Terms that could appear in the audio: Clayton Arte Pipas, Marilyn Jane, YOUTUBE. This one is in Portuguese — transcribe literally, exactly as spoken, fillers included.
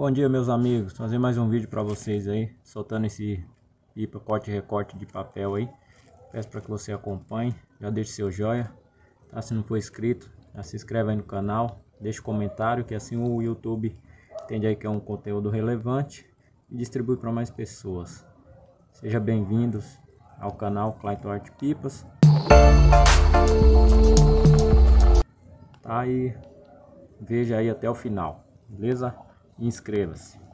Bom dia, meus amigos, fazer mais um vídeo para vocês aí, soltando esse pipa corte recorte de papel aí. Peço para que você acompanhe, já deixe seu joia, tá? Se não for inscrito, já se inscreve aí no canal, deixa um comentário, que assim o YouTube entende aí que é um conteúdo relevante e distribui para mais pessoas. Sejam bem-vindos ao canal Clayton Arte Pipas. Tá aí, veja aí até o final, beleza? Inscreva-se.